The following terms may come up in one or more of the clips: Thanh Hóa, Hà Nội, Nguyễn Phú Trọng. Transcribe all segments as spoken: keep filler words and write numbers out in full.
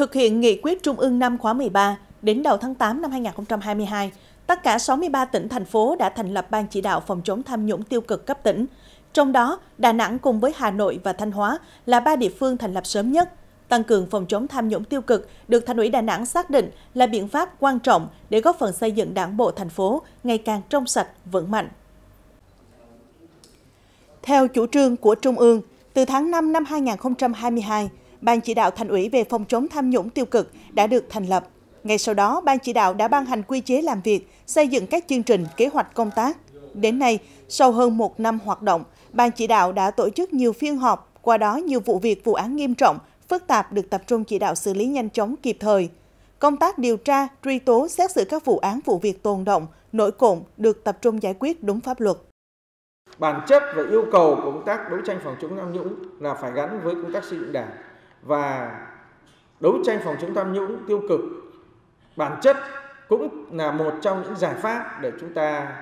Thực hiện nghị quyết Trung ương năm khóa mười ba, đến đầu tháng tám năm hai nghìn không trăm hai mươi hai, tất cả sáu mươi ba tỉnh, thành phố đã thành lập Ban chỉ đạo phòng chống tham nhũng tiêu cực cấp tỉnh. Trong đó, Đà Nẵng cùng với Hà Nội và Thanh Hóa là ba địa phương thành lập sớm nhất. Tăng cường phòng chống tham nhũng tiêu cực được Thành ủy Đà Nẵng xác định là biện pháp quan trọng để góp phần xây dựng Đảng bộ thành phố ngày càng trong sạch, vững mạnh. Theo chủ trương của Trung ương, từ tháng năm năm hai nghìn không trăm hai mươi hai, Ban chỉ đạo Thành ủy về phòng chống tham nhũng tiêu cực đã được thành lập. Ngay sau đó, Ban chỉ đạo đã ban hành quy chế làm việc, xây dựng các chương trình, kế hoạch công tác. Đến nay, sau hơn một năm hoạt động, Ban chỉ đạo đã tổ chức nhiều phiên họp, qua đó nhiều vụ việc, vụ án nghiêm trọng, phức tạp được tập trung chỉ đạo xử lý nhanh chóng, kịp thời. Công tác điều tra, truy tố, xét xử các vụ án, vụ việc tồn đọng, nổi cộm được tập trung giải quyết đúng pháp luật. Bản chất và yêu cầu của công tác đấu tranh phòng chống tham nhũng là phải gắn với công tác xây dựng Đảng và đấu tranh phòng chống tham nhũng tiêu cực. Bản chất cũng là một trong những giải pháp để chúng ta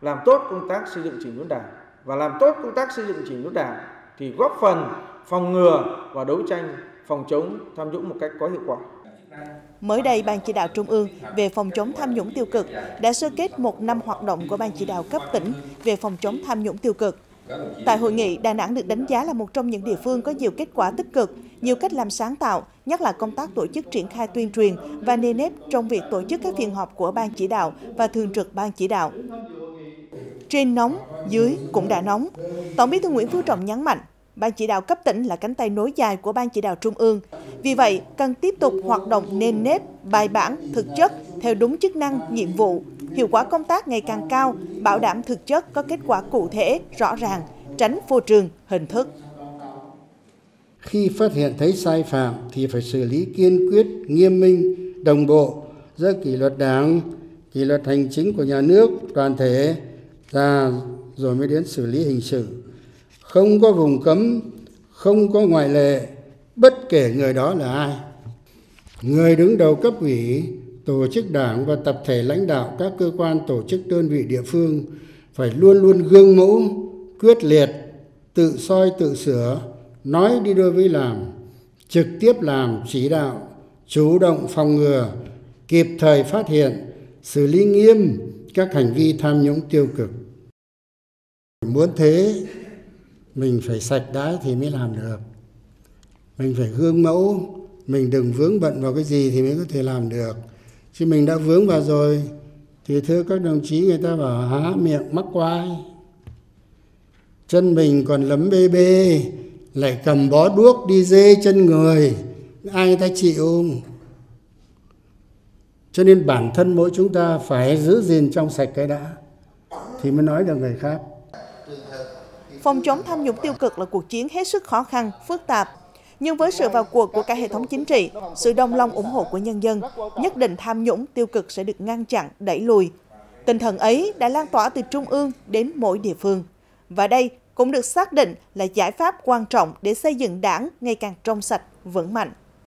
làm tốt công tác xây dựng chỉnh đốn Đảng, và làm tốt công tác xây dựng chỉnh đốn Đảng thì góp phần phòng ngừa và đấu tranh phòng chống tham nhũng một cách có hiệu quả. Mới đây, Ban chỉ đạo Trung ương về phòng chống tham nhũng tiêu cực đã sơ kết một năm hoạt động của Ban chỉ đạo cấp tỉnh về phòng chống tham nhũng tiêu cực. Tại hội nghị, Đà Nẵng được đánh giá là một trong những địa phương có nhiều kết quả tích cực, nhiều cách làm sáng tạo, nhất là công tác tổ chức triển khai tuyên truyền và nề nếp trong việc tổ chức các phiên họp của Ban chỉ đạo và Thường trực Ban chỉ đạo. Trên nóng, dưới cũng đã nóng. Tổng Bí thư Nguyễn Phú Trọng nhấn mạnh, Ban chỉ đạo cấp tỉnh là cánh tay nối dài của Ban chỉ đạo Trung ương. Vì vậy, cần tiếp tục hoạt động nền nếp, bài bản, thực chất, theo đúng chức năng, nhiệm vụ. Hiệu quả công tác ngày càng cao, bảo đảm thực chất có kết quả cụ thể, rõ ràng, tránh phô trương, hình thức. Khi phát hiện thấy sai phạm thì phải xử lý kiên quyết, nghiêm minh, đồng bộ giữa kỷ luật Đảng, kỷ luật hành chính của nhà nước, toàn thể, ra rồi mới đến xử lý hình sự. Không có vùng cấm, không có ngoại lệ, bất kể người đó là ai. Người đứng đầu cấp ủy, tổ chức Đảng và tập thể lãnh đạo các cơ quan, tổ chức, đơn vị địa phương phải luôn luôn gương mẫu, quyết liệt, tự soi tự sửa, nói đi đôi với làm, trực tiếp làm chỉ đạo, chủ động phòng ngừa, kịp thời phát hiện, xử lý nghiêm các hành vi tham nhũng tiêu cực. Muốn thế, mình phải sạch đái thì mới làm được. Mình phải gương mẫu, mình đừng vướng bận vào cái gì thì mới có thể làm được. Chứ mình đã vướng vào rồi, thì thưa các đồng chí, người ta bảo há miệng mắc quai. Chân mình còn lấm bê bê, lại cầm bó đuốc đi dê chân người, ai người ta chịu. Cho nên bản thân mỗi chúng ta phải giữ gìn trong sạch cái đã, thì mới nói được người khác. Phòng chống tham nhũng tiêu cực là cuộc chiến hết sức khó khăn, phức tạp. Nhưng với sự vào cuộc của cả hệ thống chính trị, sự đồng lòng ủng hộ của nhân dân, nhất định tham nhũng tiêu cực sẽ được ngăn chặn, đẩy lùi. Tinh thần ấy đã lan tỏa từ Trung ương đến mỗi địa phương. Và đây cũng được xác định là giải pháp quan trọng để xây dựng Đảng ngày càng trong sạch, vững mạnh.